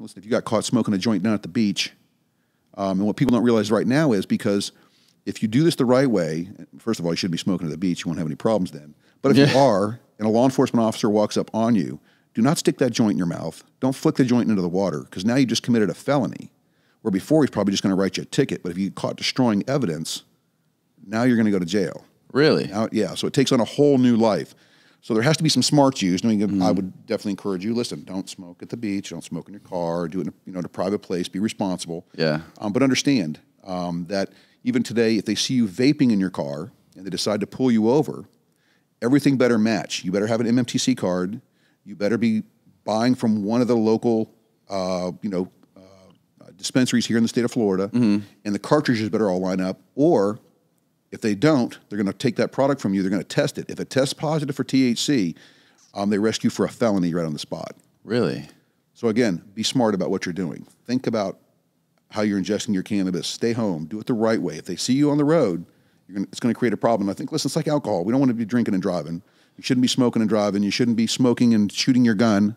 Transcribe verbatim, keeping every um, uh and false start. listen, if you got caught smoking a joint down at the beach, um, and what people don't realize right now is because if you do this the right way, first of all, you shouldn't be smoking at the beach. You won't have any problems then. But if yeah. you are, and a law enforcement officer walks up on you, do not stick that joint in your mouth. Don't flick the joint into the water, because now you just committed a felony. Where before he's probably just going to write you a ticket. But if you get caught destroying evidence, now you're going to go to jail. Really? Now, yeah. So it takes on a whole new life. So there has to be some smarts used. I mean, mm-hmm. I would definitely encourage you, listen, don't smoke at the beach, don't smoke in your car, do it in a, you know, in a private place, be responsible. Yeah. Um, but understand um, that even today, if they see you vaping in your car and they decide to pull you over, everything better match. You better have an M M T C card. You better be buying from one of the local, uh, you know, uh, dispensaries here in the state of Florida. Mm-hmm. And the cartridges better all line up, or if they don't, they're going to take that product from you. They're going to test it. If it tests positive for T H C, um, they arrest you for a felony right on the spot. Really? So again, be smart about what you're doing. Think about how you're ingesting your cannabis. Stay home. Do it the right way. If they see you on the road, you're gonna, it's going to create a problem. I think, listen, it's like alcohol. We don't want to be drinking and driving. You shouldn't be smoking and driving. You shouldn't be smoking and shooting your gun.